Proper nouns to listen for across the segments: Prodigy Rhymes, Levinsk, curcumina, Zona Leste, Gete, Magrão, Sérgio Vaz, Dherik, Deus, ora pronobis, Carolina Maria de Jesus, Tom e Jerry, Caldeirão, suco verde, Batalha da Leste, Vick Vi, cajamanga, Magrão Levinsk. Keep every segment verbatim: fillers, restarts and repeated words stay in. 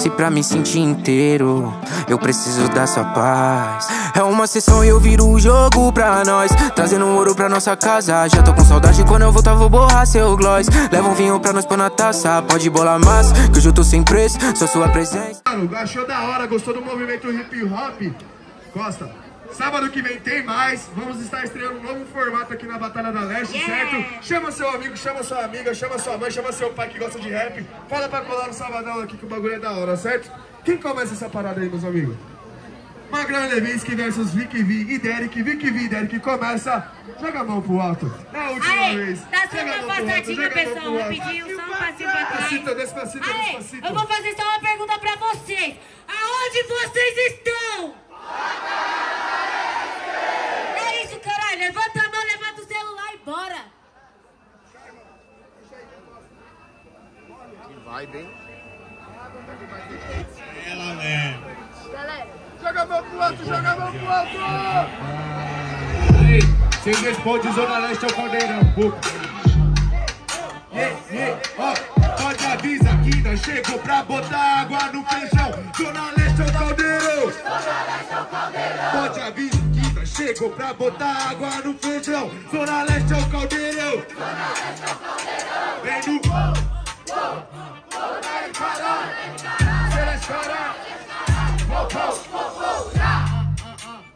Se pra me sentir inteiro, eu preciso dessa paz. É uma sessão e eu viro o jogo pra nós, trazendo ouro pra nossa casa. Já tô com saudade, quando eu voltar vou borrar seu gloss. Leva um vinho pra nós pôr na taça, pode bolar massa, que hoje eu tô sem preço, só sua presença. Mano, achou da hora, gostou do movimento hip hop? Costa, sábado que vem tem mais, vamos estar estreando um novo formato aqui na Batalha da Leste, yeah. Certo? Chama seu amigo, chama sua amiga, chama sua mãe, chama seu pai que gosta de rap. Fala pra colar no sabadão aqui que o bagulho é da hora, certo? Quem começa essa parada aí, meus amigos? Magrão Levinsk versus Vick Vi e Dherik. Vick Vi e Dherik começa. Joga a mão pro alto. É a última Aê, vez. Dá só uma passadinha, pessoal. Rapidinho, só um passinho pra trás. Despacito, despacito, Aê, despacito. Eu vou fazer só uma pergunta pra vocês. Aonde vocês estão? É isso, caralho. Levanta a mão, levanta o celular e bora. Que vibe, hein? Ela, né? Galera. Joga a mão pro alto, joga a mão pro alto! Aí, quem responde Zona Leste é o Caldeirão. E, e, ó, pode avisa que nós chegou pra botar água no feijão. Zona Leste é o Caldeirão. Zona Leste é o Caldeirão. Pode avisa que nós chegou pra botar água no feijão. Zona Leste é o Caldeirão. Zona Leste é o Caldeirão. Vem no... Vou, vou, dá ele parar. Se eles parar. Vou, vou.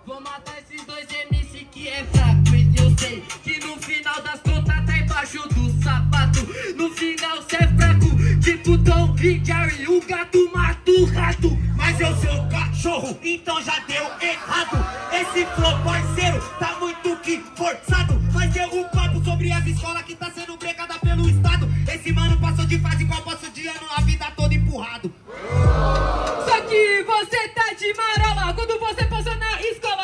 Vou matar esses dois M C que é fraco. E eu sei que no final das contas tá embaixo do sapato. No final cê é fraco, tipo Tom e Jerry. O gato mata o rato, mas eu sou cachorro, então já deu errado. Esse flow parceiro tá muito que forçado. Fazer um papo sobre as escolas que tá sendo brecada pelo estado. Esse mano passou de fase igual passo de ano, a vida toda empurrado. Só que você tá de marola quando você passou na escola.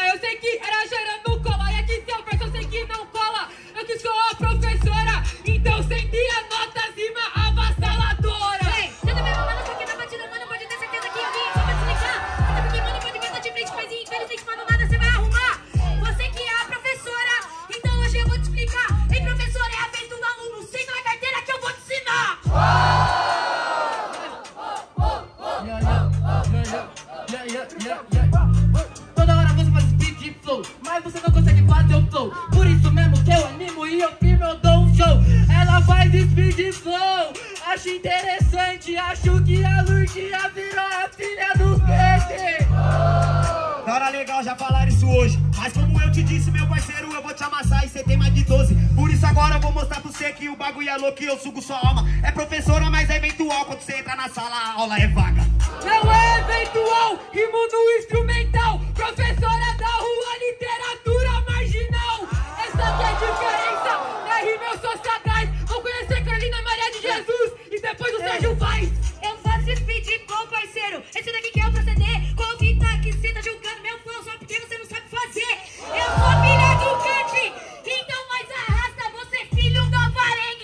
Que eu sugo sua alma. É professora, mas é eventual. Quando você entra na sala, a aula é vaga. Não é eventual, rimo no instrumental. Professora da rua, literatura marginal. Essa que é a diferença. Na rima eu sou sagaz. Vou conhecer Carolina Maria de Jesus e depois o Sérgio Vaz. Eu faço speed bom, parceiro. Esse daqui que é o proceder. Qual vida que você tá julgando meu flow? Só porque você não sabe fazer. Eu sou filha do Gete. Então mais arrasta, você é filho da varenga.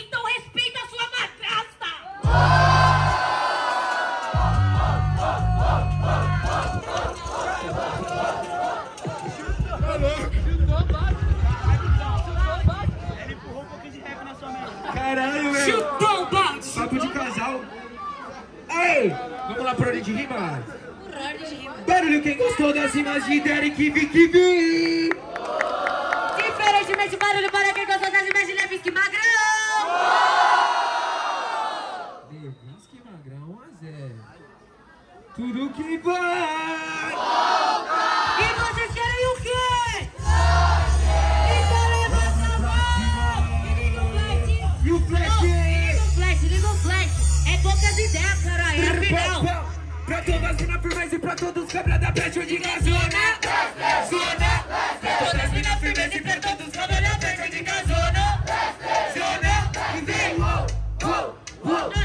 Ele empurrou um pouquinho de rap na sua mesa. Caralho, velho. Chutou, bate. Papo de casal. Ei, vamos lá, Prodigy Rhymes. Prodigy Rhymes. Barulho, quem gostou das rimas de Dherik e Vick Vi. Diferentemente, barulho para quem gostou das rimas de Levinsk e Magrão. Tudo que vai! Volta! E vocês querem o quê? Então levanta a mão! E liga o flash! E o flash! Liga o flash, liga o flash! É poucas ideias, caralho! É rapidão! Pra todas mina firmeza e pra todos cabra da peste, eu digo a zona! Zona! Pra todas mina firmeza e pra todos cabra da peste, eu digo a zona! Zona! E vem! Uou! Uou! Uou!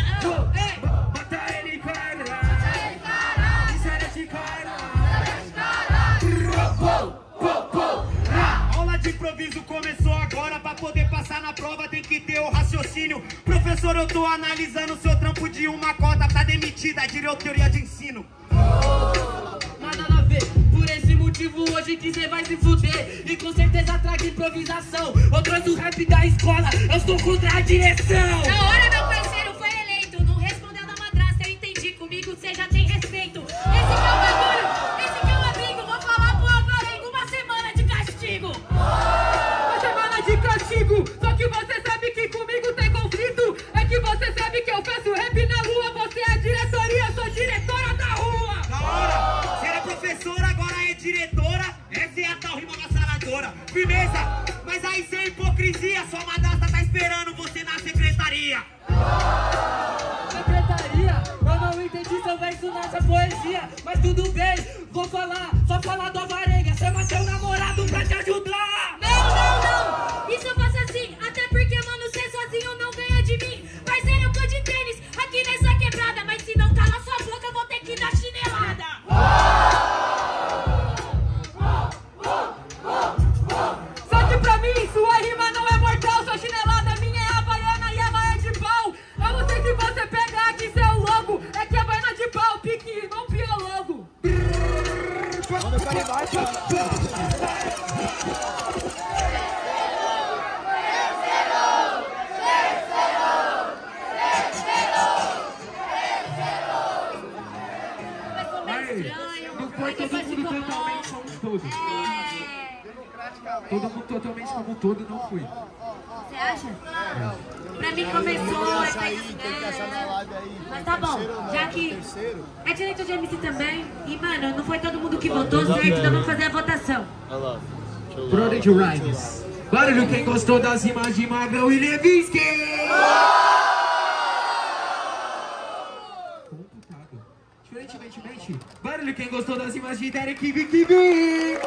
Improviso começou agora, pra poder passar na prova tem que ter o raciocínio. Professor, eu tô analisando o seu trampo de uma cota, tá demitida a diretoria de ensino. Oh, nada a ver, por esse motivo hoje que cê vai se fuder. E com certeza trago improvisação, eu trouxe o rap da escola, eu sou contra a direção. Na hora meu parceiro foi eleito, não respondeu na madrasta, eu entendi, comigo cê já tem respeito. professora, agora é diretora. Essa é a tal rima vassaladora. Firmeza, mas aí sem hipocrisia. Sua madrasta tá esperando você na secretaria. Secretaria? Eu não entendi seu verso nessa poesia. Mas tudo bem, vou falar. Só falar do Alvarenga. Chama seu namorado pra te ajudar. Não, não, não. Isso eu faço assim. Até porque, mano, você sozinho não ganha de mim. Mas é, eu tô de tênis aqui nessa quebrada. Mas se não calar sua boca, eu vou ter que dar chinelada. Só que pra mim, sua rima não é mortal. Sua chinelada minha é havaiana e ela é de pau. Eu não sei se você pegar aqui, seu lobo. É que a havaiana de pau, pique, não pia logo. Manda o cara embaixo. Todo mundo totalmente como um todo, não fui. Você acha? É. Pra mim começou, é sair, tem que achar na live aí. Mas tá bom, já que é direito de M C também. E mano, não foi todo mundo que votou, certo? Então vamos fazer a votação. Prodigy Rhymes. Barulho quem gostou das rimas de Magrão e Levinsk! Computado. Diferentemente, barulho quem gostou das rimas de Dherik e Vick Vi!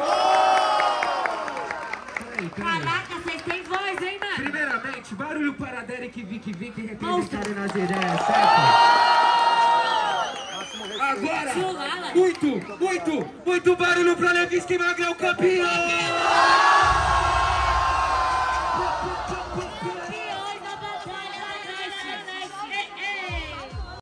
Caraca, vocês têm voz, hein, mano? Primeiramente, barulho para Dherik Vick Vi que representarem nas ideias, certo? Agora, muito, muito, muito barulho para Levinsk e Magrão campeão!